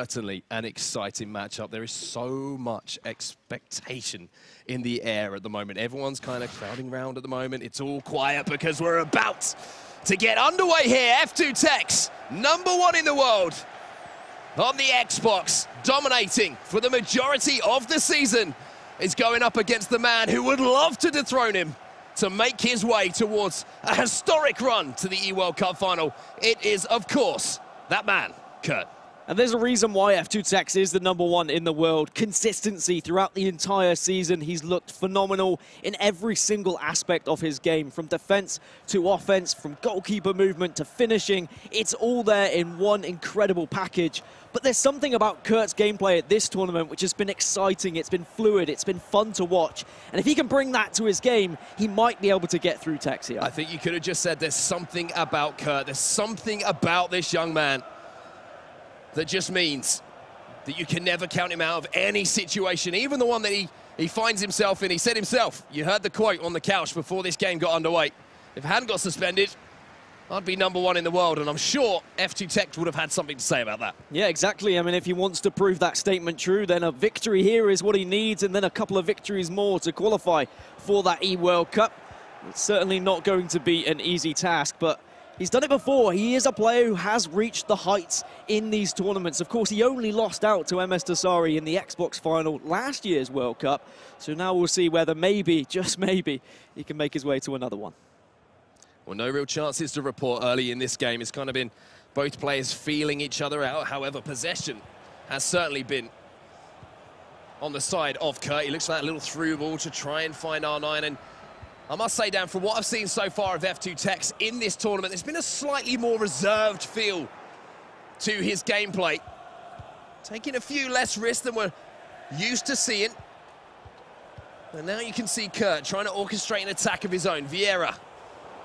Certainly an exciting matchup. There is so much expectation in the air at the moment. Everyone's kind of crowding around at the moment. It's all quiet because we're about to get underway here. F2Tekkz, #1 in the world on the Xbox, dominating for the majority of the season, is going up against the man who would love to dethrone him to make his way towards a historic run to the eWorld Cup final. It is, of course, that man, Kurt. And there's a reason why F2Tekkz is the #1 in the world. Consistency throughout the entire season. He's looked phenomenal in every single aspect of his game, from defense to offense, from goalkeeper movement to finishing. It's all there in one incredible package. But there's something about Kurt's gameplay at this tournament which has been exciting. It's been fluid. It's been fun to watch. And if he can bring that to his game, he might be able to get through Tekkz here. I think you could have just said there's something about Kurt. There's something about this young man that just means that you can never count him out of any situation, even the one that he finds himself in. He said himself, you heard the quote on the couch before this game got underway, if I hadn't got suspended, I'd be #1 in the world, and I'm sure F2Tekkz would have had something to say about that. Yeah, exactly. I mean, if he wants to prove that statement true, then a victory here is what he needs, and then a couple of victories more to qualify for that eWorld Cup. It's certainly not going to be an easy task, but he's done it before. He is a player who has reached the heights in these tournaments. Of course, he only lost out to MS Tessari in the Xbox final last year's World Cup. So now we'll see whether maybe, just maybe, he can make his way to another one. Well, no real chances to report early in this game. It's kind of been both players feeling each other out. However, possession has certainly been on the side of Kurt. He looks like a little through ball to try and find R9, and I must say, Dan, from what I've seen so far of F2Tekkz in this tournament, there's been a slightly more reserved feel to his gameplay. Taking a few less risks than we're used to seeing. And now you can see Kurt trying to orchestrate an attack of his own. Vieira,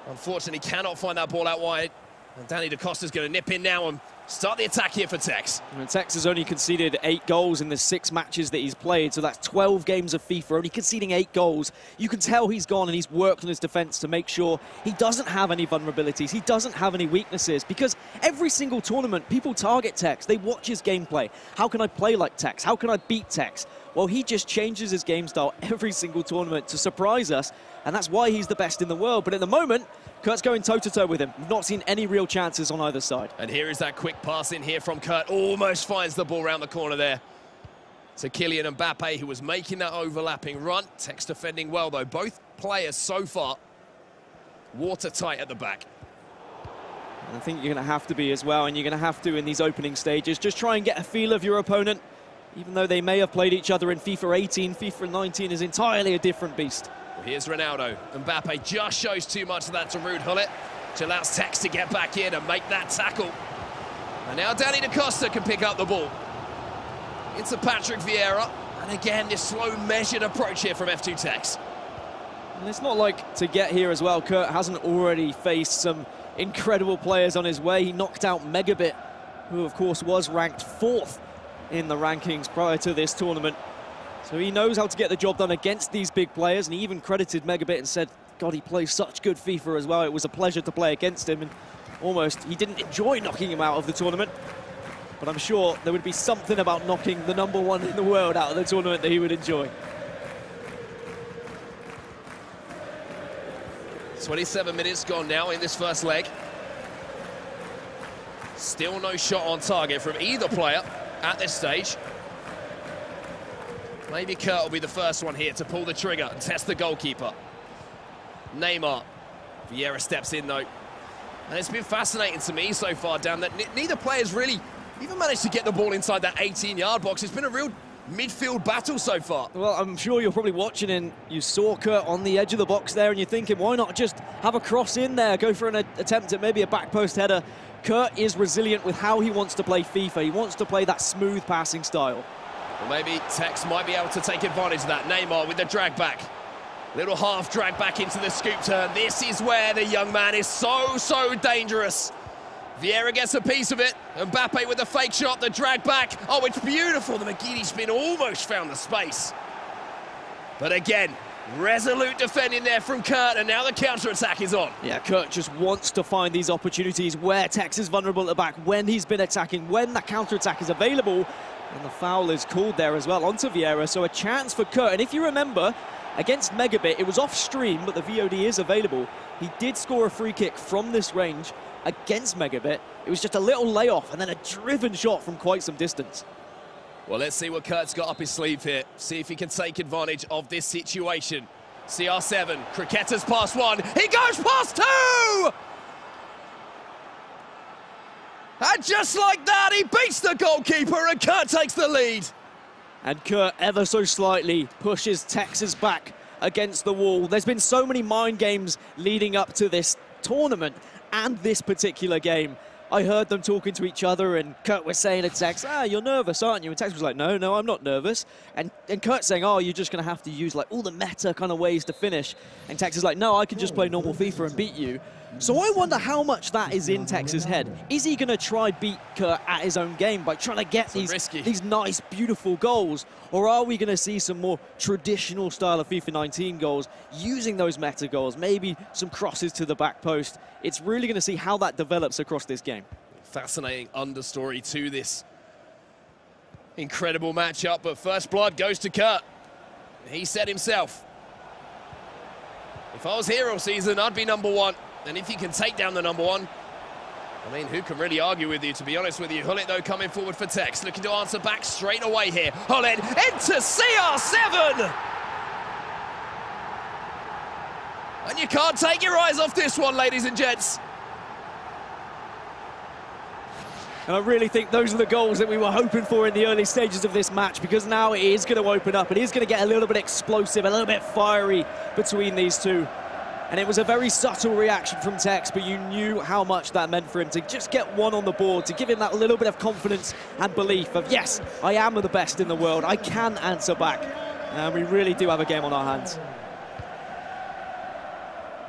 unfortunately, cannot find that ball out wide. And Danny DaCosta's going to nip in now and start the attack here for Tekkz. I mean, Tekkz has only conceded 8 goals in the 6 matches that he's played, so that's 12 games of FIFA, only conceding 8 goals. You can tell he's gone and he's worked on his defence to make sure he doesn't have any vulnerabilities, he doesn't have any weaknesses, because every single tournament, people target Tekkz, they watch his gameplay. How can I play like Tekkz? How can I beat Tekkz? Well, he just changes his game style every single tournament to surprise us, and that's why he's the best in the world. But at the moment, Kurt's going toe-to-toe with him. We've not seen any real chances on either side. And here is that quick pass in here from Kurt. Almost finds the ball around the corner there to Kylian Mbappe, who was making that overlapping run. Tekkz defending well, though. Both players so far watertight at the back. And I think you're going to have to be as well, and you're going to have to in these opening stages. Just try and get a feel of your opponent. Even though they may have played each other in FIFA 18, FIFA 19 is entirely a different beast. Here's Ronaldo. Mbappe just shows too much of that to Ruud Gullit, which allows Tekkz to get back in and make that tackle. And now Danny DaCosta can pick up the ball. Into Patrick Vieira. And again, this slow, measured approach here from F2Tekkz. And it's not like to get here as well, Kurt hasn't already faced some incredible players on his way. He knocked out Megabit, who, of course, was ranked 4th in the rankings prior to this tournament. So he knows how to get the job done against these big players, and he even credited Megabit and said, God, he plays such good FIFA as well. It was a pleasure to play against him, and almost he didn't enjoy knocking him out of the tournament. But I'm sure there would be something about knocking the #1 in the world out of the tournament that he would enjoy. 27 minutes gone now in this first leg. Still no shot on target from either player at this stage. Maybe Kurt will be the first one here to pull the trigger and test the goalkeeper. Neymar. Vieira steps in, though. And it's been fascinating to me so far, Dan, that neither player's really even managed to get the ball inside that 18-yard box. It's been a real midfield battle so far. Well, I'm sure you're probably watching and you saw Kurt on the edge of the box there and you're thinking, why not just have a cross in there, go for an attempt at maybe a back post header. Kurt is resilient with how he wants to play FIFA. He wants to play that smooth passing style. Well, maybe Tekkz might be able to take advantage of that. Neymar with the drag back. Little half drag back into the scoop turn. This is where the young man is so dangerous. Vieira gets a piece of it. Mbappe with the fake shot, the drag back. Oh, it's beautiful. The Maguire spin almost found the space. But again, Resolute defending there from Kurt, and now the counter-attack is on. Yeah, Kurt just wants to find these opportunities where Tekkz is vulnerable at the back, when he's been attacking, when that counter-attack is available. And the foul is called there as well onto Vieira, so a chance for Kurt. And if you remember, against Megabit, it was off-stream, but the VOD is available. He did score a free kick from this range against Megabit. It was just a little layoff and then a driven shot from quite some distance. Well, let's see what Kurt's got up his sleeve here. See if he can take advantage of this situation. CR7, Cricketta's past one. He goes past two! And just like that, he beats the goalkeeper and Kurt takes the lead. And Kurt ever so slightly pushes Tekkz back against the wall. There's been so many mind games leading up to this tournament and this particular game. I heard them talking to each other, and Kurt was saying to Tekkz, ah, you're nervous, aren't you? And Tekkz was like, no, no, I'm not nervous. And Kurt's saying, oh, you're just going to have to use like all the meta kind of ways to finish. And Tekkz is like, no, I can just play normal FIFA and beat you. So I wonder how much that is in Tekkz's head. Is he going to try beat Kurt at his own game by trying to get these nice, beautiful goals? Or are we going to see some more traditional style of FIFA 19 goals, using those meta goals, maybe some crosses to the back post? It's really going to see how that develops across this game. Fascinating understory to this incredible matchup, but first blood goes to Kurt. He said himself, if I was here all season, I'd be number one. And if you can take down the number one, I mean, who can really argue with you, to be honest with you? Hullet, though, coming forward for Tekkz, looking to answer back straight away here. Hullet into CR7! And you can't take your eyes off this one, ladies and gents. And I really think those are the goals that we were hoping for in the early stages of this match, because now it is going to open up. It is going to get a little bit explosive, a little bit fiery between these two. And it was a very subtle reaction from Tekkz, but you knew how much that meant for him to just get one on the board, to give him that little bit of confidence and belief of, yes, I am the best in the world, I can answer back. And we really do have a game on our hands.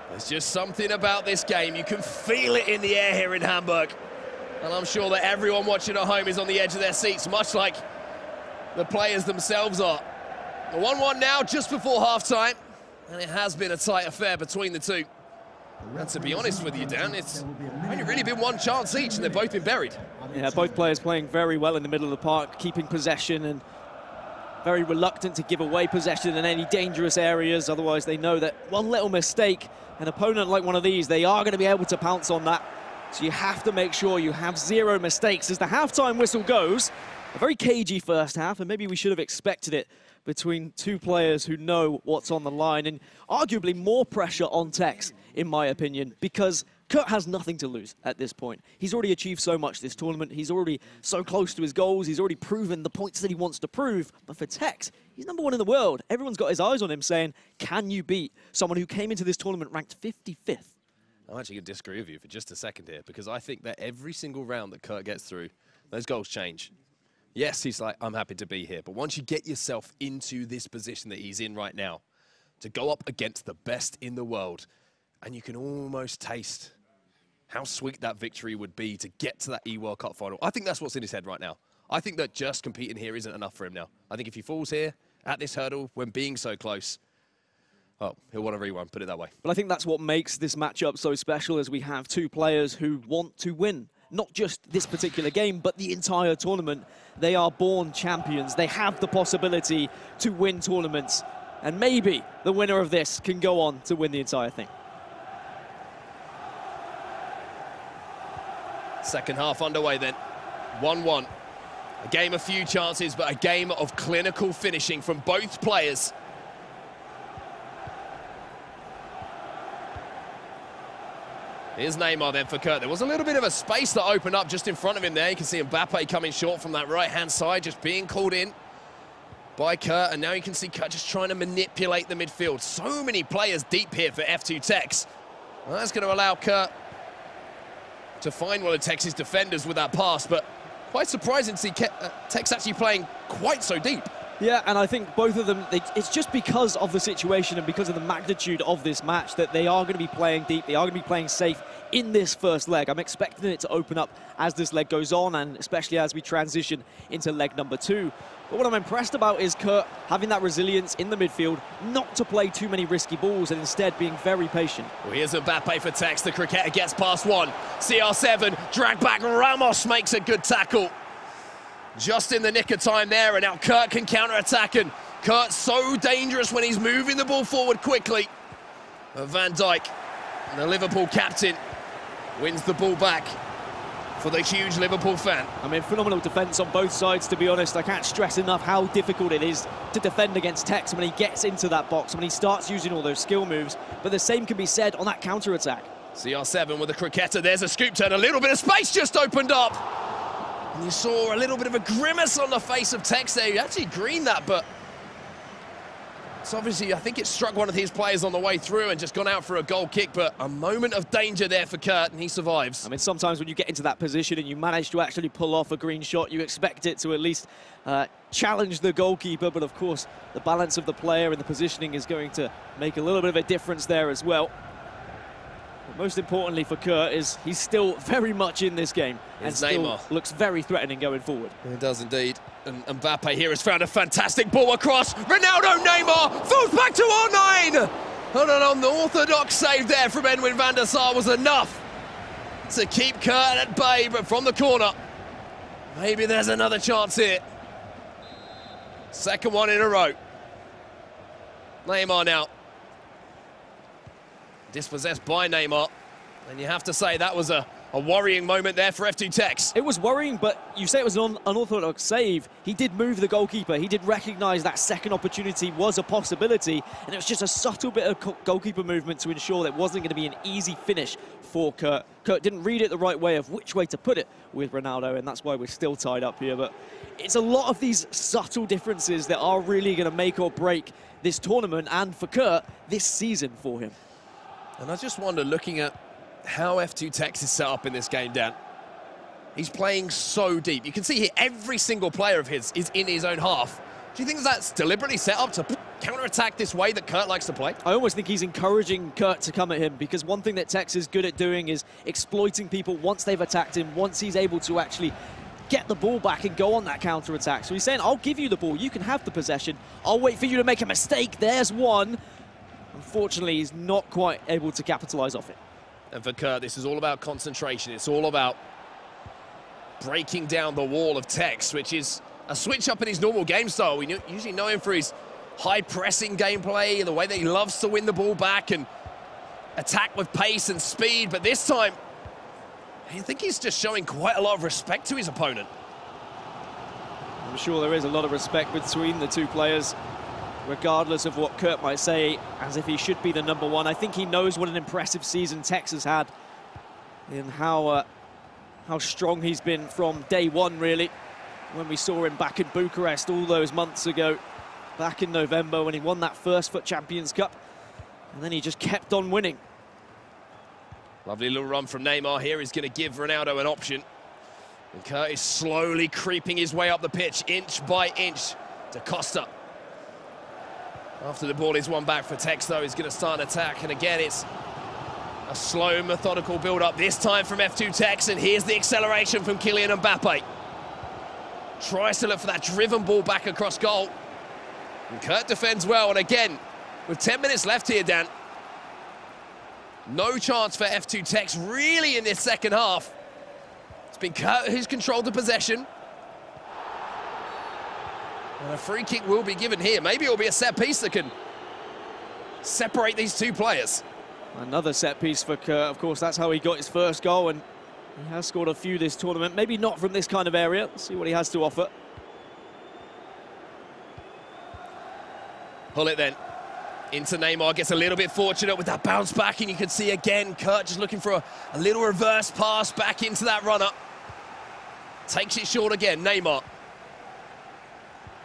There's just something about this game. You can feel it in the air here in Hamburg. And I'm sure that everyone watching at home is on the edge of their seats, much like the players themselves are. The 1-1 now, just before half-time. And it has been a tight affair between the two. And to be honest with you, Dan, it's only really been one chance each, and they've both been buried. Yeah, both players playing very well in the middle of the park, keeping possession and very reluctant to give away possession in any dangerous areas. Otherwise, they know that one little mistake, an opponent like one of these, they are going to be able to pounce on that. So you have to make sure you have zero mistakes. As the halftime whistle goes, a very cagey first half, and maybe we should have expected it, between two players who know what's on the line, and arguably more pressure on Tekkz, in my opinion, because Kurt has nothing to lose at this point. He's already achieved so much this tournament. He's already so close to his goals. He's already proven the points that he wants to prove. But for Tekkz, he's number one in the world. Everyone's got his eyes on him saying, can you beat someone who came into this tournament ranked 55th? I'm actually going to disagree with you for just a second here, because I think that every single round that Kurt gets through, those goals change. Yes, he's like, I'm happy to be here. But once you get yourself into this position that he's in right now, to go up against the best in the world, and you can almost taste how sweet that victory would be to get to that eWorld Cup final. I think that's what's in his head right now. I think that just competing here isn't enough for him now. I think if he falls here at this hurdle when being so close, well, he'll want to rewind, put it that way. But I think that's what makes this matchup so special, is we have two players who want to win. Not just this particular game, but the entire tournament. They are born champions. They have the possibility to win tournaments. And maybe the winner of this can go on to win the entire thing. Second half underway then. 1-1. A game of few chances, but a game of clinical finishing from both players. Here's Neymar then for Kurt. There was a little bit of a space that opened up just in front of him there. You can see Mbappe coming short from that right-hand side, just being called in by Kurt. And now you can see Kurt just trying to manipulate the midfield. So many players deep here for F2Tekkz. Well, that's going to allow Kurt to find one of Tekkz's defenders with that pass. But quite surprising to see Tekkz actually playing quite so deep. Yeah, and I think both of them, it's just because of the situation and because of the magnitude of this match that they are going to be playing deep, they are going to be playing safe in this first leg. I'm expecting it to open up as this leg goes on, and especially as we transition into leg number 2. But what I'm impressed about is Kurt having that resilience in the midfield, not to play too many risky balls and instead being very patient. Well, here's Mbappe for Tekkz. The cricketer gets past one. CR7, drag back, Ramos makes a good tackle. Just in the nick of time there, and now Kurt can counter-attack, and Kurt's so dangerous when he's moving the ball forward quickly. But Van Dijk, the Liverpool captain, wins the ball back for the huge Liverpool fan. I mean, phenomenal defence on both sides, to be honest. I can't stress enough how difficult it is to defend against Tekkz when he gets into that box, when he starts using all those skill moves. But the same can be said on that counter-attack. CR7 with a cricketer, there's a scoop turn, a little bit of space just opened up. And you saw a little bit of a grimace on the face of Tekkz there. He actually greened that, but it's obviously, I think it struck one of his players on the way through and just gone out for a goal kick, but a moment of danger there for Kurt, and he survives. I mean, sometimes when you get into that position and you manage to actually pull off a green shot, you expect it to at least challenge the goalkeeper, but of course, the balance of the player and the positioning is going to make a little bit of a difference there as well. But most importantly for Kurt is he's still very much in this game and still looks very threatening going forward. He does indeed. And Mbappe here has found a fantastic ball across. Ronaldo, Neymar, falls back to R9! And an unorthodox save there from Edwin van der Sar was enough to keep Kurt at bay, but from the corner, maybe there's another chance here. Second one in a row. Neymar now. Dispossessed by Neymar. And you have to say that was a worrying moment there for F2Tekkz. It was worrying, but you say it was an unorthodox save. He did move the goalkeeper. He did recognise that second opportunity was a possibility, and it was just a subtle bit of goalkeeper movement to ensure that it wasn't going to be an easy finish for Kurt. Kurt didn't read it the right way of which way to put it with Ronaldo, and that's why we're still tied up here. But it's a lot of these subtle differences that are really going to make or break this tournament, and for Kurt, this season for him. And I just wonder, looking at how F2Tekkz is set up in this game, Dan. He's playing so deep. You can see here every single player of his is in his own half. Do you think that's deliberately set up to counter-attack this way that Kurt likes to play? I almost think he's encouraging Kurt to come at him, because one thing that Tekkz is good at doing is exploiting people once they've attacked him, once he's able to actually get the ball back and go on that counter-attack. So he's saying, I'll give you the ball, you can have the possession, I'll wait for you to make a mistake, there's one. Unfortunately, he's not quite able to capitalise off it. And for Kurt, this is all about concentration. It's all about breaking down the wall of Tekkz, which is a switch up in his normal game style. We usually know him for his high-pressing gameplay and the way that he loves to win the ball back and attack with pace and speed. But this time, I think he's just showing quite a lot of respect to his opponent. I'm sure there is a lot of respect between the two players, regardless of what Kurt might say, as if he should be the number one. I think he knows what an impressive season Tekkz has had and how strong he's been from day one, really, when we saw him back in Bucharest all those months ago, back in November when he won that first FUT Champions Cup, and then he just kept on winning. Lovely little run from Neymar here. He's going to give Ronaldo an option. And Kurt is slowly creeping his way up the pitch, inch by inch, to Costa. After the ball is won back for Tekkz, though, he's going to start an attack. And again, it's a slow, methodical build-up, this time from F2Tekkz. And here's the acceleration from Kylian Mbappe. Tries to look for that driven ball back across goal. And Kurt defends well. And again, with 10 minutes left here, Dan, no chance for F2Tekkz really in this second half. It's been Kurt who's controlled the possession. And a free kick will be given here. Maybe it'll be a set piece that can separate these two players. Another set piece for Kurt. Of course, that's how he got his first goal, and he has scored a few this tournament. Maybe not from this kind of area. Let's see what he has to offer. Pull it then. Into Neymar, gets a little bit fortunate with that bounce back, and you can see again Kurt just looking for a little reverse pass back into that runner. Takes it short again, Neymar.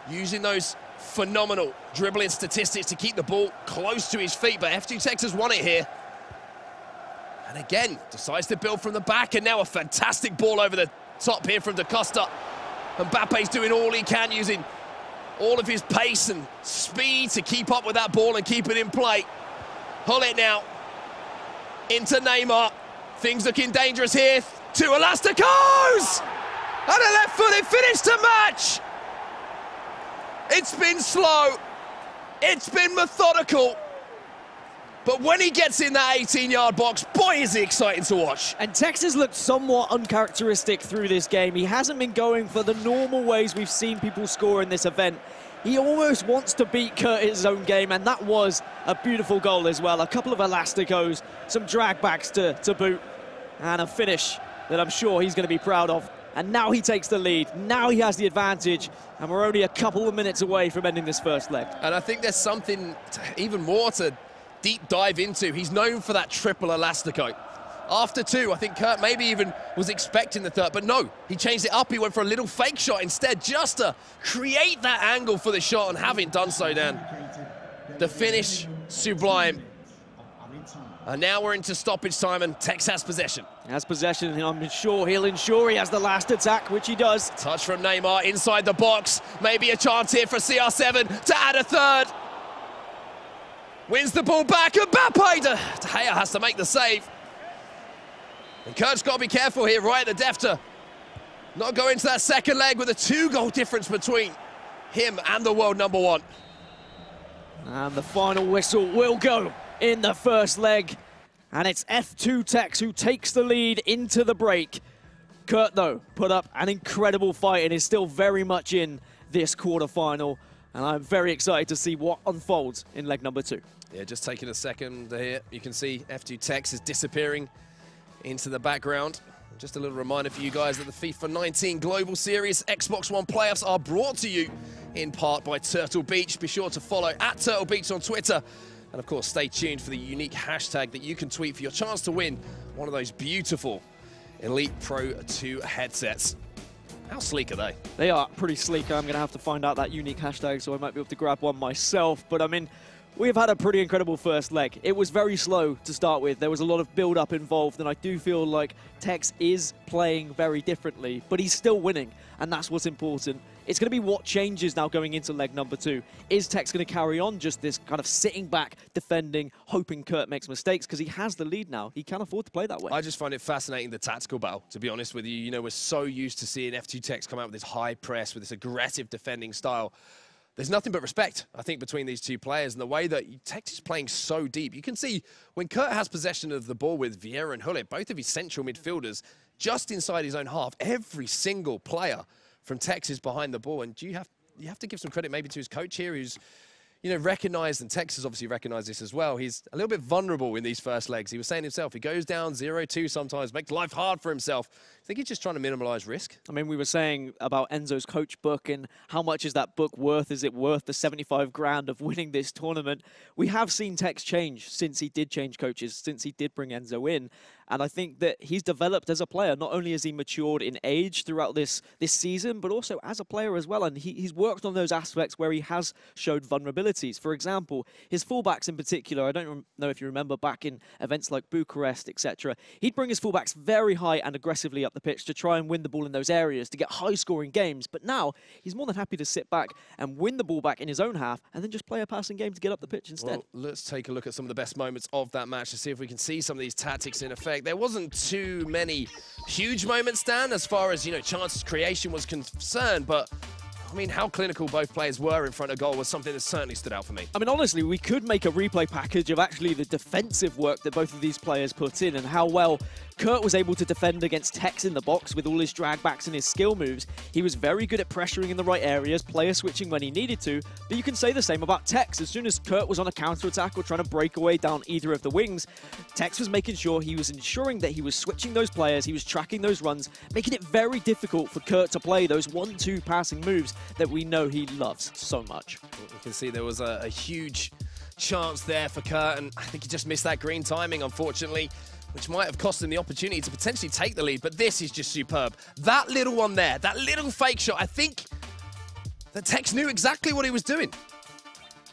Using those phenomenal dribbling statistics to keep the ball close to his feet, but F2Tekkz has won it here. And again, decides to build from the back, and now a fantastic ball over the top here from Da Costa. Mbappe's doing all he can, using all of his pace and speed to keep up with that ball and keep it in play. Hull it now. Into Neymar. Things looking dangerous here. To Elasticos! And a left-footed finish to match! It's been slow. It's been methodical. But when he gets in that 18-yard box, boy, is he exciting to watch. And Tekkz looked somewhat uncharacteristic through this game. He hasn't been going for the normal ways we've seen people score in this event. He almost wants to beat Kurt in his own game, and that was a beautiful goal as well. A couple of elasticos, some dragbacks to boot, and a finish that I'm sure he's going to be proud of. And now he takes the lead, now he has the advantage, and we're only a couple of minutes away from ending this first leg. And I think there's something even more to deep dive into. He's known for that triple elastico. After two, I think Kurt maybe even was expecting the third, but no, he changed it up. He went for a little fake shot instead, just to create that angle for the shot, and having done so, Dan, the finish, sublime. And now we're into stoppage time, and Tekkz has possession. Has possession, and I'm sure he'll ensure he has the last attack, which he does. Touch from Neymar inside the box. Maybe a chance here for CR7 to add a third. Wins the ball back, Mbappe! De Gea has to make the save. And Kurt's got to be careful here, right at the death to not go into that second leg with a two-goal difference between him and the world number one. And the final whistle will go in the first leg, and it's F2Tekkz who takes the lead into the break. Kurt, though, put up an incredible fight and is still very much in this quarterfinal, and I'm very excited to see what unfolds in leg number two. Yeah, just taking a second here, you can see F2Tekkz is disappearing into the background. Just a little reminder for you guys that the FIFA 19 Global Series Xbox One playoffs are brought to you in part by Turtle Beach. Be sure to follow at Turtle Beach on Twitter. And, of course, stay tuned for the unique hashtag that you can tweet for your chance to win one of those beautiful Elite Pro 2 headsets. How sleek are they? They are pretty sleek. I'm going to have to find out that unique hashtag, so I might be able to grab one myself. But, I mean, we've had a pretty incredible first leg. It was very slow to start with. There was a lot of build-up involved, and I do feel like Tekkz is playing very differently. But he's still winning, and that's what's important. It's going to be what changes now going into leg number two. Is Tekkz going to carry on just this kind of sitting back, defending, hoping Kurt makes mistakes? Because he has the lead now. He can afford to play that way. I just find it fascinating, the tactical battle, to be honest with you. You know, we're so used to seeing F2Tekkz come out with this high press, with this aggressive defending style. There's nothing but respect, I think, between these two players, and the way that Tekkz is playing so deep. You can see when Kurt has possession of the ball with Vieira and Hullet, both of his central midfielders, just inside his own half, every single player from Tekkz is behind the ball. And you have to give some credit maybe to his coach here, who's, you know, recognised, and Tekkz has obviously recognised this as well. He's a little bit vulnerable in these first legs. He was saying himself, he goes down 0-2 sometimes, makes life hard for himself. I think he's just trying to minimise risk. I mean, we were saying about Enzo's coach book and how much is that book worth? Is it worth the 75 grand of winning this tournament? We have seen Tekkz change since he did change coaches, since he did bring Enzo in. And I think that he's developed as a player. Not only has he matured in age throughout this season, but also as a player as well. And he's worked on those aspects where he has showed vulnerabilities. For example, his fullbacks in particular, I don't know if you remember back in events like Bucharest, etc. He'd bring his fullbacks very high and aggressively up the pitch to try and win the ball in those areas, to get high-scoring games. But now, he's more than happy to sit back and win the ball back in his own half and then just play a passing game to get up the pitch instead. Well, let's take a look at some of the best moments of that match to see if we can see some of these tactics in effect. There wasn't too many huge moments, Dan, as far as, you know, chance creation was concerned, but I mean, how clinical both players were in front of goal was something that certainly stood out for me. I mean, honestly, we could make a replay package of actually the defensive work that both of these players put in and how well Kurt was able to defend against Tekkz in the box with all his drag backs and his skill moves. He was very good at pressuring in the right areas, player switching when he needed to, but you can say the same about Tekkz. As soon as Kurt was on a counter-attack or trying to break away down either of the wings, Tekkz was making sure he was ensuring that he was switching those players, he was tracking those runs, making it very difficult for Kurt to play those 1-2 passing moves that we know he loves so much. You can see there was a huge chance there for Kurt, and I think he just missed that green timing, unfortunately, which might have cost him the opportunity to potentially take the lead, but this is just superb. That little one there, that little fake shot, I think the Tekkz knew exactly what he was doing.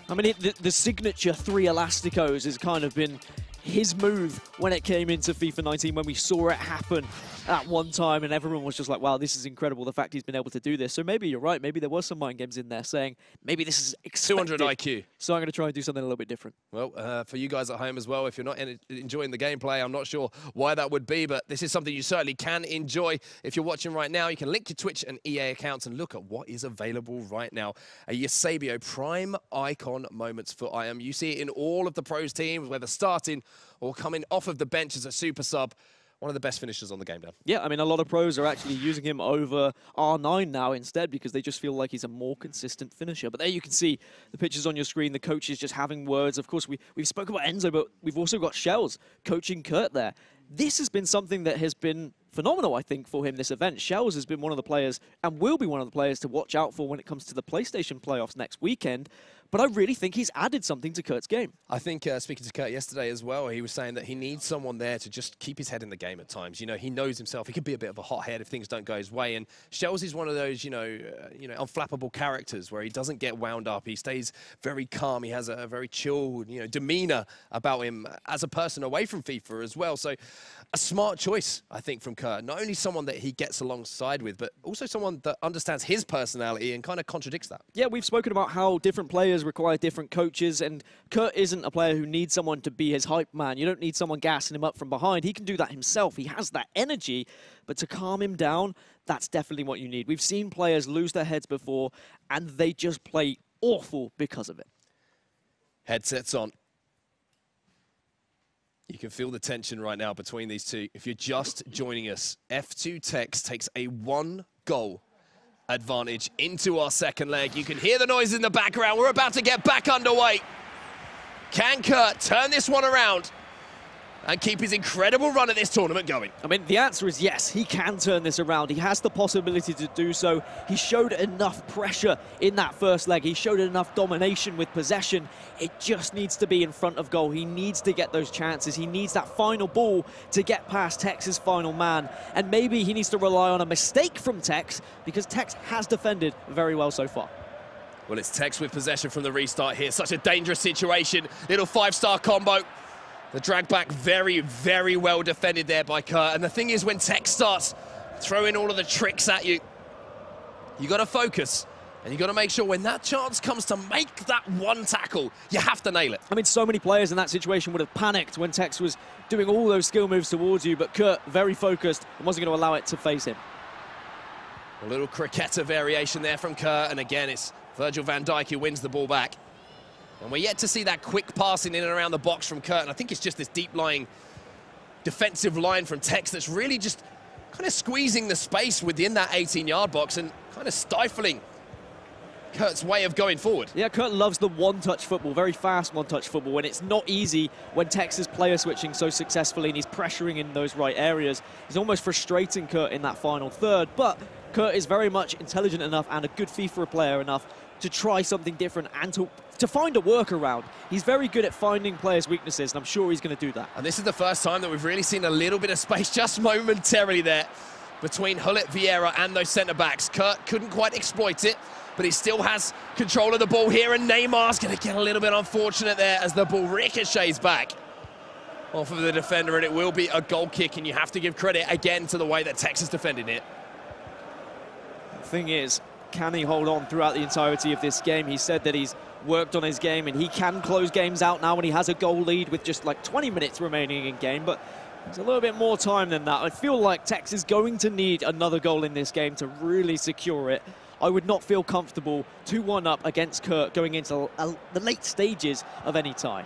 I mean, the signature three elasticos has kind of been his move when it came into FIFA 19, when we saw it happen at one time, and everyone was just like, wow, this is incredible, the fact he's been able to do this. So maybe you're right, maybe there was some mind games in there saying, maybe this is expected. 200 IQ. So I'm going to try and do something a little bit different. Well, for you guys at home as well, if you're not enjoying the gameplay, I'm not sure why that would be, but this is something you certainly can enjoy. If you're watching right now, you can link your Twitch and EA accounts and look at what is available right now. A Eusebio prime icon moments for IM. You see it in all of the pros teams, whether starting or coming off of the bench as a super sub. One of the best finishers on the game, Dan. Yeah, I mean, a lot of pros are actually using him over R9 now instead because they just feel like he's a more consistent finisher. But there you can see the pictures on your screen, the coaches just having words. Of course, we've spoken about Enzo, but we've also got Shells coaching Kurt there. This has been something that has been phenomenal, I think, for him, this event. Shells has been one of the players and will be one of the players to watch out for when it comes to the PlayStation playoffs next weekend. But I really think he's added something to Kurt's game. I think speaking to Kurt yesterday as well, he was saying that he needs someone there to just keep his head in the game at times. You know, he knows himself. He could be a bit of a hothead if things don't go his way. And Shells is one of those, unflappable characters where he doesn't get wound up. He stays very calm. He has a very chilled, demeanor about him as a person away from FIFA as well. So a smart choice, I think, from Kurt. Not only someone that he gets alongside with, but also someone that understands his personality and kind of contradicts that. Yeah, we've spoken about how different players require different coaches, and Kurt isn't a player who needs someone to be his hype man. You don't need someone gassing him up from behind. He can do that himself. He has that energy, but to calm him down, that's definitely what you need. We've seen players lose their heads before, and they just play awful because of it. Headsets on. You can feel the tension right now between these two. If you're just joining us, F2Tekkz takes a one-goal advantage into our second leg. You can hear the noise in the background. We're about to get back underway. Can Kurt turn this one around and keep his incredible run at this tournament going? I mean, the answer is yes, he can turn this around. He has the possibility to do so. He showed enough pressure in that first leg. He showed enough domination with possession. It just needs to be in front of goal. He needs to get those chances. He needs that final ball to get past Tekkz's final man. And maybe he needs to rely on a mistake from Tekkz, because Tekkz has defended very well so far. Well, it's Tekkz with possession from the restart here. Such a dangerous situation. Little five-star combo. The drag back very, very well defended there by Kurt. And the thing is, when Tekkz starts throwing all of the tricks at you, you got to focus. And you've got to make sure when that chance comes to make that one tackle, you have to nail it. I mean, so many players in that situation would have panicked when Tekkz was doing all those skill moves towards you, but Kurt, very focused, and wasn't going to allow it to face him. A little cricketer variation there from Kurt, and again, it's Virgil van Dijk who wins the ball back. And we're yet to see that quick passing in and around the box from Kurt. And I think it's just this deep-lying defensive line from Tekkz that's really just kind of squeezing the space within that 18-yard box and kind of stifling Kurt's way of going forward. Yeah, Kurt loves the one-touch football, very fast one-touch football, and it's not easy when Tekkz is player switching so successfully and he's pressuring in those right areas. He's almost frustrating Kurt in that final third, but Kurt is very much intelligent enough and a good FIFA player enough to try something different and to find a workaround. He's very good at finding players' weaknesses, and I'm sure he's going to do that. And this is the first time that we've really seen a little bit of space just momentarily there between Hullet, Vieira and those centre-backs. Kurt couldn't quite exploit it, but he still has control of the ball here, and Neymar's going to get a little bit unfortunate there as the ball ricochets back off of the defender, and it will be a goal kick, and you have to give credit again to the way that Tekkz is defending it. The thing is, can he hold on throughout the entirety of this game? He said that he's worked on his game and he can close games out now when he has a goal lead with just like 20 minutes remaining in game, but there's a little bit more time than that. I feel like Tekkz is going to need another goal in this game to really secure it. I would not feel comfortable 2-1 up against Kurt going into the late stages of any tie.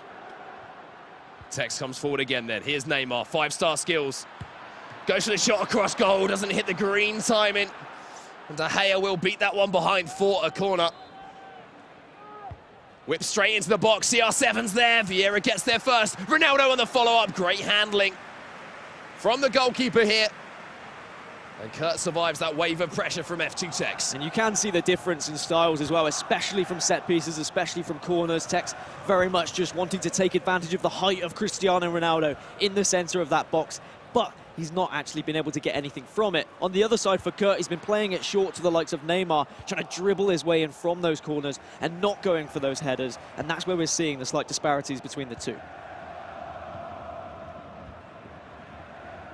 Tekkz comes forward again then. Here's Neymar, five-star skills. Goes for the shot across goal, doesn't hit the green timing. And De Gea will beat that one behind for a corner. Whip straight into the box, CR7's there, Vieira gets there first, Ronaldo on the follow-up, great handling from the goalkeeper here. And Kurt survives that wave of pressure from F2Tekkz. And you can see the difference in styles as well, especially from set pieces, especially from corners. Tekkz very much just wanting to take advantage of the height of Cristiano Ronaldo in the centre of that box, but he's not actually been able to get anything from it. On the other side for Kurt, he's been playing it short to the likes of Neymar, trying to dribble his way in from those corners and not going for those headers. And that's where we're seeing the slight disparities between the two.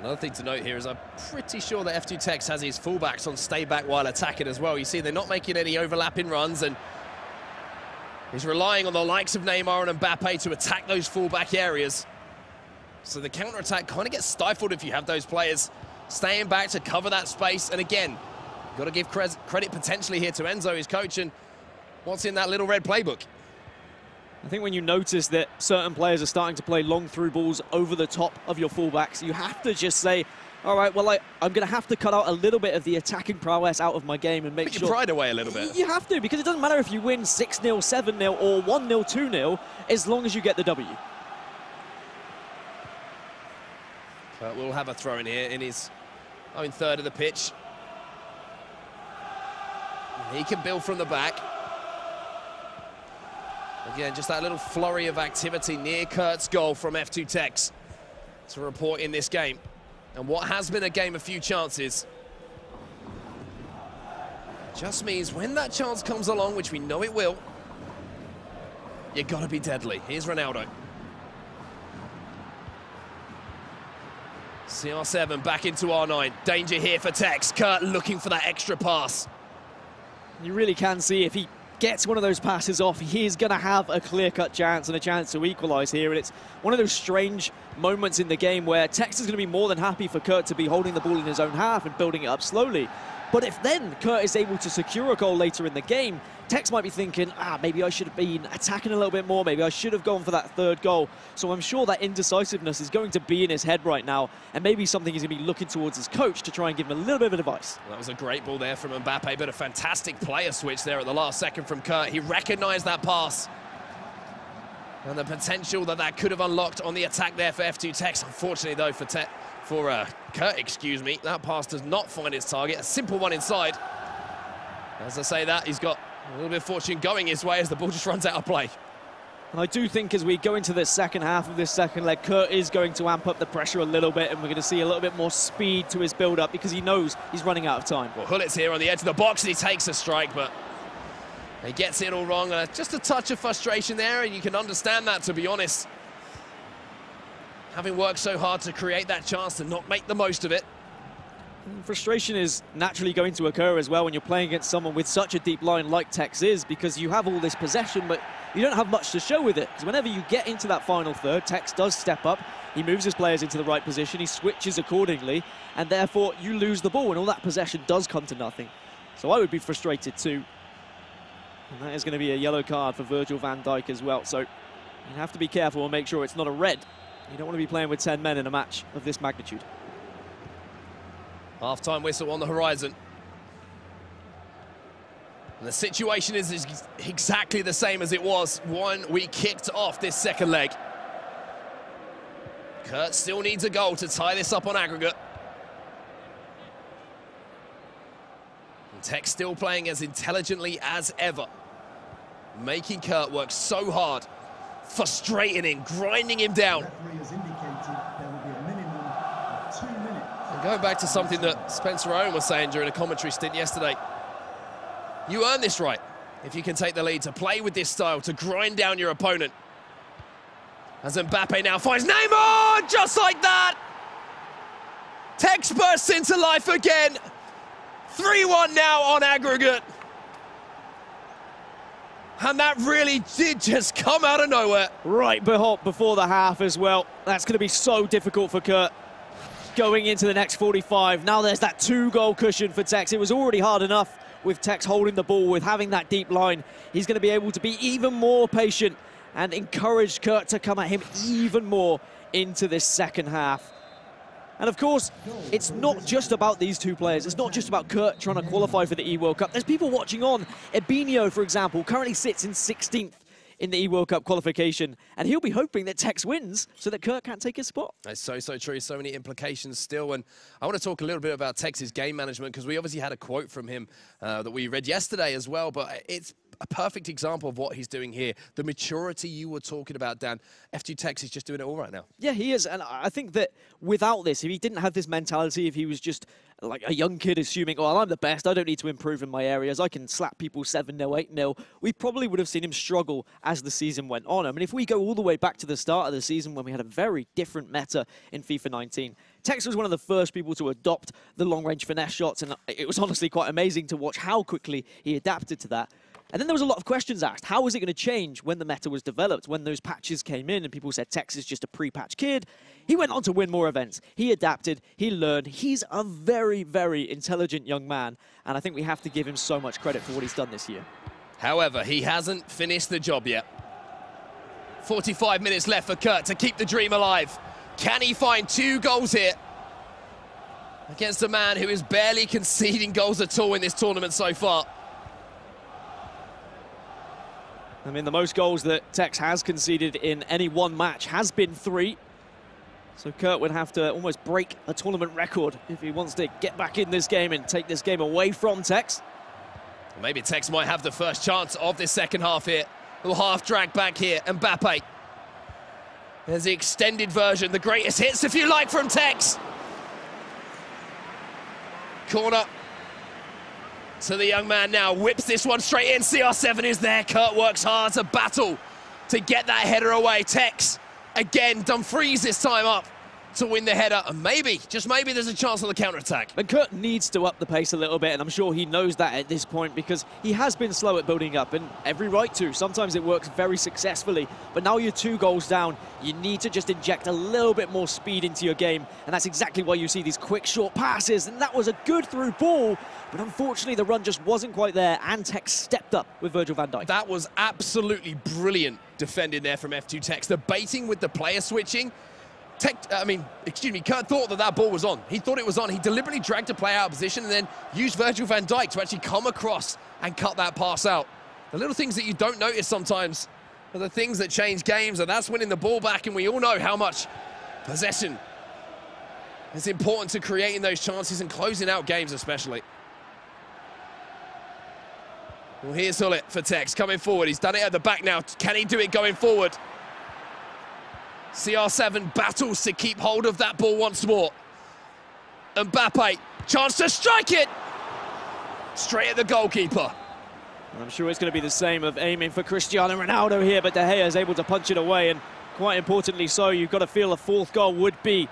Another thing to note here is I'm pretty sure that F2Tekkz has his fullbacks on stay back while attacking as well. You see, they're not making any overlapping runs, and he's relying on the likes of Neymar and Mbappe to attack those fullback areas. So the counter-attack kind of gets stifled if you have those players staying back to cover that space. And again, got to give credit potentially here to Enzo, his coach, and what's in that little red playbook. I think when you notice that certain players are starting to play long through balls over the top of your fullbacks, you have to just say, all right, well, I'm going to have to cut out a little bit of the attacking prowess out of my game and make sure... Put your pride away a little bit. You have to, because it doesn't matter if you win 6-0, 7-0 or 1-0, 2-0, as long as you get the W. Kurt will have a throw in here in his own third of the pitch. He can build from the back. Again, just that little flurry of activity near Kurt's goal from F2Tekkz to report in this game. And what has been a game of few chances just means when that chance comes along, which we know it will, you've got to be deadly. Here's Ronaldo. CR7 back into R9. Danger here for Tekkz. Kurt looking for that extra pass. You really can see if he gets one of those passes off, he's going to have a clear-cut chance and a chance to equalise here. And it's one of those strange moments in the game where Tekkz is going to be more than happy for Kurt to be holding the ball in his own half and building it up slowly. But if then Kurt is able to secure a goal later in the game, Tekkz might be thinking, maybe I should have been attacking a little bit more, maybe I should have gone for that third goal. So I'm sure that indecisiveness is going to be in his head right now, and maybe something he's going to be looking towards his coach to try and give him a little bit of advice. Well, that was a great ball there from Mbappe, but a fantastic player switch there at the last second from Kurt. He recognised that pass and the potential that that could have unlocked on the attack there for F2Tekkz. Unfortunately, though, for Kurt, that pass does not find its target. A simple one inside. As I say that, he's got a little bit of fortune going his way as the ball just runs out of play. And I do think as we go into the second half of this second leg, Kurt is going to amp up the pressure a little bit, and we're going to see a little bit more speed to his build-up because he knows he's running out of time. Well, Hullet's here on the edge of the box, and he takes a strike, but he gets it all wrong. Just a touch of frustration there, and you can understand that, to be honest. Having worked so hard to create that chance to not make the most of it. Frustration is naturally going to occur as well when you're playing against someone with such a deep line like Tekkz is, because you have all this possession, but you don't have much to show with it. Because whenever you get into that final third, Tekkz does step up. He moves his players into the right position. He switches accordingly, and therefore you lose the ball, and all that possession does come to nothing. So I would be frustrated too. And that is going to be a yellow card for Virgil van Dijk as well. So you have to be careful and make sure it's not a red. You don't want to be playing with 10 men in a match of this magnitude. Half-time whistle on the horizon. And the situation is exactly the same as it was when we kicked off this second leg. Kurt still needs a goal to tie this up on aggregate. And Tekkz still playing as intelligently as ever, making Kurt work so hard, frustrating him, grinding him down. And going back to something that Spencer Owen was saying during a commentary stint yesterday, you earn this right if you can take the lead, to play with this style, to grind down your opponent. As Mbappe now finds Neymar, just like that! Tekkz bursts into life again. 3-1 now on aggregate. And that really did just come out of nowhere. Right before the half as well. That's going to be so difficult for Kurt going into the next 45. Now there's that two-goal cushion for Tekkz. It was already hard enough with Tekkz holding the ball, with having that deep line. He's going to be able to be even more patient and encourage Kurt to come at him even more into this second half. And of course, it's not just about these two players. It's not just about Kurt trying to qualify for the eWorld Cup. There's people watching on. Ebinho, for example, currently sits in 16th in the eWorld Cup qualification, and he'll be hoping that Tekkz wins so that Kurt can't take his spot. That's so, so true. So many implications still, and I want to talk a little bit about Tekkz's game management, because we obviously had a quote from him that we read yesterday as well, but it's a perfect example of what he's doing here. The maturity you were talking about, Dan, F2Tekkz is just doing it all right now. Yeah, he is, and I think that without this, if he didn't have this mentality, if he was just like a young kid assuming, oh, I'm the best, I don't need to improve in my areas, I can slap people 7-0, 8-0, we probably would have seen him struggle as the season went on. I mean, if we go all the way back to the start of the season when we had a very different meta in FIFA 19, Tekkz was one of the first people to adopt the long-range finesse shots, and it was honestly quite amazing to watch how quickly he adapted to that. And then there was a lot of questions asked. How was it going to change when the meta was developed, when those patches came in and people said Tekkz is just a pre-patch kid? He went on to win more events. He adapted, he learned. He's a very, very intelligent young man, and I think we have to give him so much credit for what he's done this year. However, he hasn't finished the job yet. 45 minutes left for Kurt to keep the dream alive. Can he find 2 goals here against a man who is barely conceding goals at all in this tournament so far? I mean, the most goals that Tekkz has conceded in any one match has been 3. So Kurt would have to almost break a tournament record if he wants to get back in this game and take this game away from Tekkz. Maybe Tekkz might have the first chance of this second half here. Little half drag back here, Mbappe. There's the extended version, the greatest hits, if you like, from Tekkz. Corner. So the young man now whips this one straight in. CR7 is there. Kurt works hard to battle to get that header away. Tekkz again, Dumfries this time up to win the header. And maybe, just maybe, there's a chance on the counter-attack. And Kurt needs to up the pace a little bit, and I'm sure he knows that at this point, because he has been slow at building up, and every right to. Sometimes it works very successfully, but now you're 2 goals down. You need to just inject a little bit more speed into your game, and that's exactly why you see these quick, short passes. And that was a good through ball, but unfortunately the run just wasn't quite there, and Tekkz stepped up with Virgil van Dijk. That was absolutely brilliant defending there from F2Tekkz. The baiting with the player switching. Kurt thought that ball was on. He thought it was on. He deliberately dragged a player out of position and then used Virgil van Dijk to actually come across and cut that pass out. The little things that you don't notice sometimes are the things that change games, and that's winning the ball back, and we all know how much possession is important to creating those chances and closing out games especially. Well, here's Hullet for Tekkz coming forward. He's done it at the back now. Can he do it going forward? CR7 battles to keep hold of that ball once more. Mbappe, chance to strike it! Straight at the goalkeeper. I'm sure it's going to be the same of aiming for Cristiano Ronaldo here, but De Gea is able to punch it away, and quite importantly so, you've got to feel a 4th goal would be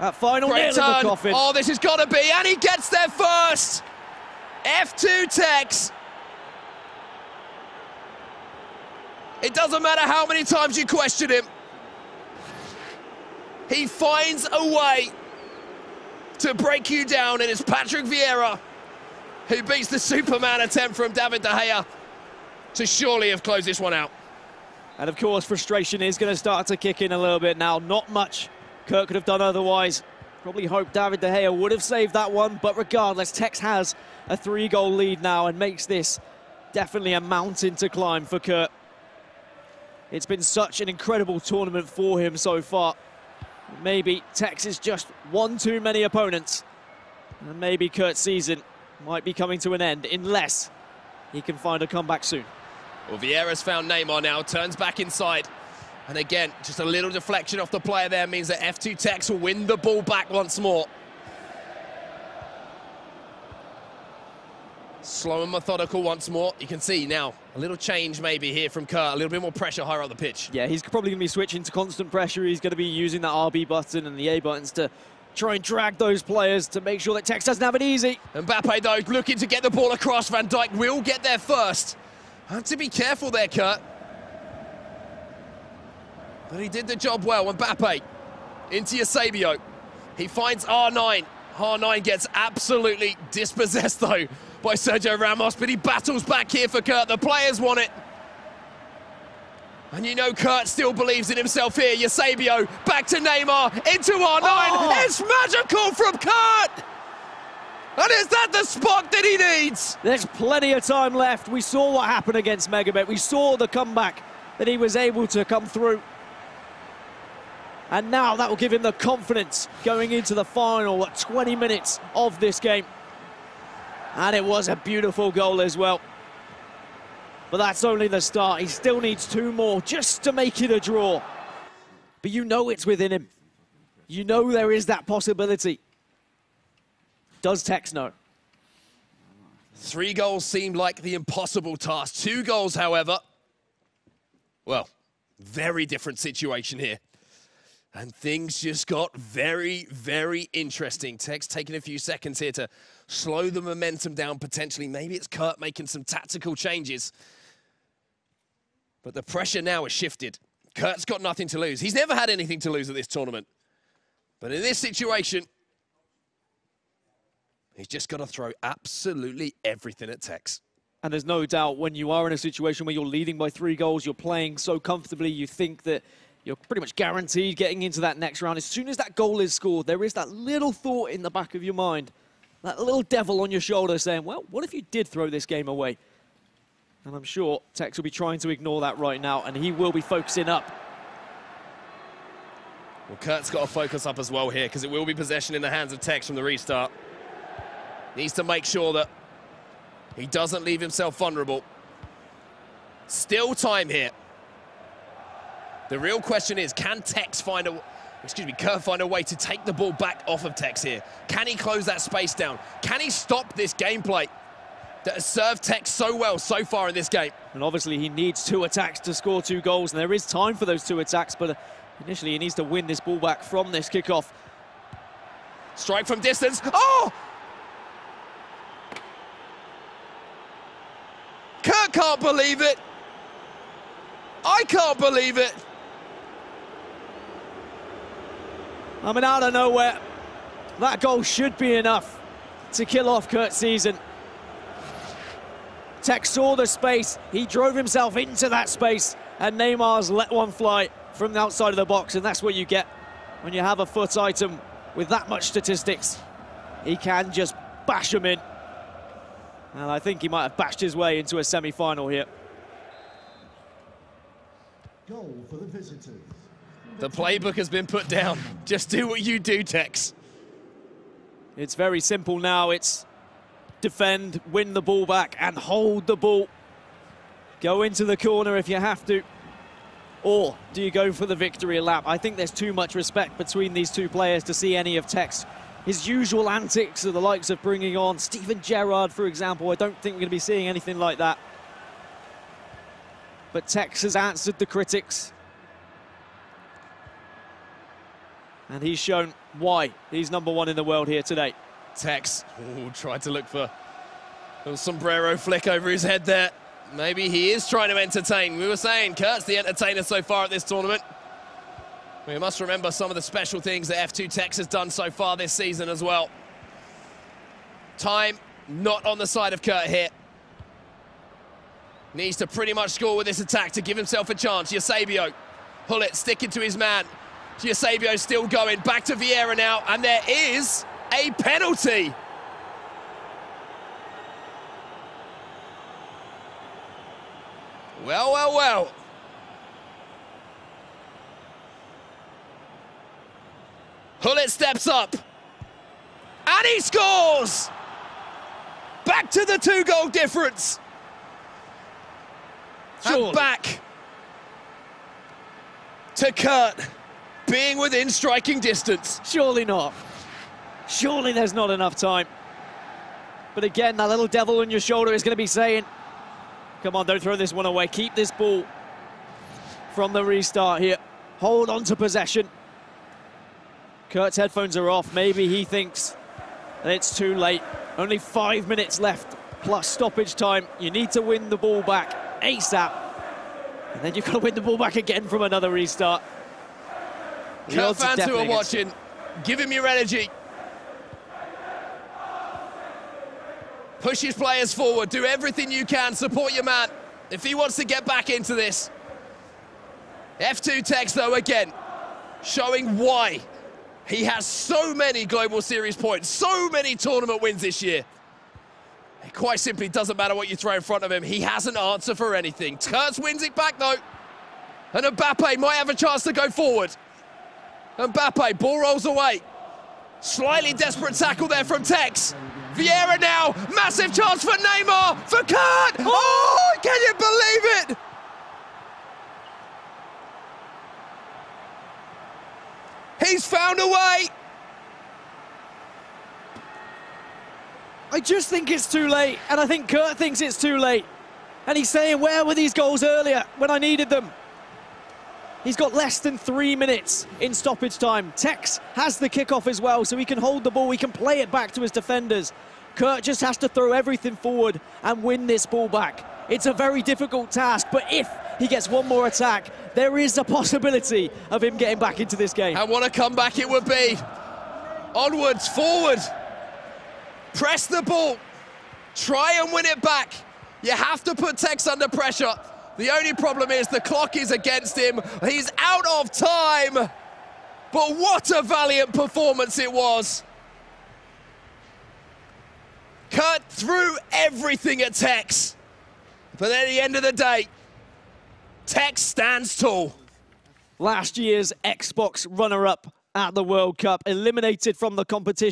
that final nail in the coffin. Oh, this has got to be, and he gets there first! F2Tekkz. It doesn't matter how many times you question him. He finds a way to break you down, and it's Patrick Vieira who beats the Superman attempt from David De Gea to surely have closed this one out. And of course, frustration is going to start to kick in a little bit now. Not much Kurt could have done otherwise. Probably hoped David De Gea would have saved that one, but regardless, Tekkz has a 3-goal lead now and makes this definitely a mountain to climb for Kurt. It's been such an incredible tournament for him so far. Maybe Tekkz is just one too many opponents, and maybe Kurt's season might be coming to an end unless he can find a comeback soon. Well, Vieira's found Neymar now, turns back inside, and again, just a little deflection off the player there means that F2Tekkz will win the ball back once more. Slow and methodical once more. You can see now a little change maybe here from Kurt, a little bit more pressure higher up the pitch. Yeah, he's probably going to be switching to constant pressure. He's going to be using that RB button and the A buttons to try and drag those players to make sure that Tekkz doesn't have it easy. Mbappe, though, looking to get the ball across. Van Dijk will get there first. Had to be careful there, Kurt. But he did the job well. Mbappe into Eusebio. He finds R9. R9 gets absolutely dispossessed, though, by Sergio Ramos, but he battles back here for Kurt. The players want it. And you know Kurt still believes in himself here. Eusebio back to Neymar, into R9. Oh. It's magical from Kurt! And is that the spot that he needs? There's plenty of time left. We saw what happened against Megabit. We saw the comeback that he was able to come through. And now that will give him the confidence going into the final 20 minutes of this game. And it was a beautiful goal as well. But that's only the start. He still needs 2 more just to make it a draw. But you know it's within him. You know there is that possibility. Does Tekkz know? 3 goals seemed like the impossible task. 2 goals, however. Well, very different situation here. And things just got very, very interesting. Tekkz taking a few seconds here to slow the momentum down potentially. Maybe it's Kurt making some tactical changes. But the pressure now has shifted. Kurt's got nothing to lose. He's never had anything to lose at this tournament. But in this situation, he's just got to throw absolutely everything at Tekkz. And there's no doubt when you are in a situation where you're leading by 3 goals, you're playing so comfortably, you think that you're pretty much guaranteed getting into that next round. As soon as that goal is scored, there is that little thought in the back of your mind, that little devil on your shoulder saying, well, what if you did throw this game away? And I'm sure Tekkz will be trying to ignore that right now, and he will be focusing up. Well, Kurt's got to focus up as well here, because it will be possession in the hands of Tekkz from the restart. Needs to make sure that he doesn't leave himself vulnerable. Still time here. The real question is, can Tekkz find a... Excuse me, Kurt find a way to take the ball back off of Tekkz here? Can he close that space down? Can he stop this gameplay that has served Tekkz so well so far in this game? And obviously he needs 2 attacks to score 2 goals, and there is time for those 2 attacks, but initially he needs to win this ball back from this kickoff. Strike from distance. Oh! Kurt can't believe it. I can't believe it. I mean, out of nowhere, that goal should be enough to kill off Kurt's season. Tekkz saw the space, he drove himself into that space, and Neymar's let one fly from the outside of the box, and that's what you get when you have a foot item with that much statistics. He can just bash him in. And I think he might have bashed his way into a semi-final here. Goal for the visitors. The playbook has been put down. Just do what you do, Tekkz. It's very simple now. It's defend, win the ball back, and hold the ball. Go into the corner if you have to. Or do you go for the victory lap? I think there's too much respect between these 2 players to see any of Tekkz. His usual antics are the likes of bringing on Steven Gerrard, for example. I don't think we're going to be seeing anything like that. But Tekkz has answered the critics. And he's shown why he's #1 in the world here today. Tekkz tried to look for a little sombrero flick over his head there. Maybe he is trying to entertain. We were saying Kurt's the entertainer so far at this tournament. We must remember some of the special things that F2Tekkz has done so far this season as well. Time not on the side of Kurt here. Needs to pretty much score with this attack to give himself a chance. Eusebio, pull it, stick it to his man. Eusebio's still going, back to Vieira now, and there is a penalty. Well, well, well. Hullet steps up, and he scores! Back to the 2-goal difference. Surely. And back to Kurt being within striking distance. Surely not. Surely there's not enough time. But again, that little devil on your shoulder is going to be saying, come on, don't throw this one away. Keep this ball from the restart here. Hold on to possession. Kurt's headphones are off. Maybe he thinks that it's too late. Only 5 minutes left, plus stoppage time. You need to win the ball back ASAP. And then you've got to win the ball back again from another restart. Kurt fans who are watching, give him your energy. Push his players forward. Do everything you can. Support your man if he wants to get back into this. F2Tekkz, though, again, showing why he has so many Global Series points, so many tournament wins this year. It quite simply doesn't matter what you throw in front of him. He has an answer for anything. Kurtz wins it back, though. And Mbappe might have a chance to go forward. Mbappe, ball rolls away. Slightly desperate tackle there from Tekkz. Vieira now, massive chance for Neymar, for Kurt! Oh, can you believe it? He's found a way. I just think it's too late, and I think Kurt thinks it's too late. And he's saying, where were these goals earlier when I needed them? He's got less than 3 minutes in stoppage time. Tekkz has the kickoff as well, so he can hold the ball. He can play it back to his defenders. Kurt just has to throw everything forward and win this ball back. It's a very difficult task, but if he gets one more attack, there is a possibility of him getting back into this game. And what a comeback it would be. Onwards, forward. Press the ball. Try and win it back. You have to put Tekkz under pressure. The only problem is the clock is against him. He's out of time. But what a valiant performance it was. Kurt threw everything at Tekkz, but at the end of the day, Tekkz stands tall. Last year's Xbox runner-up at the World Cup, eliminated from the competition.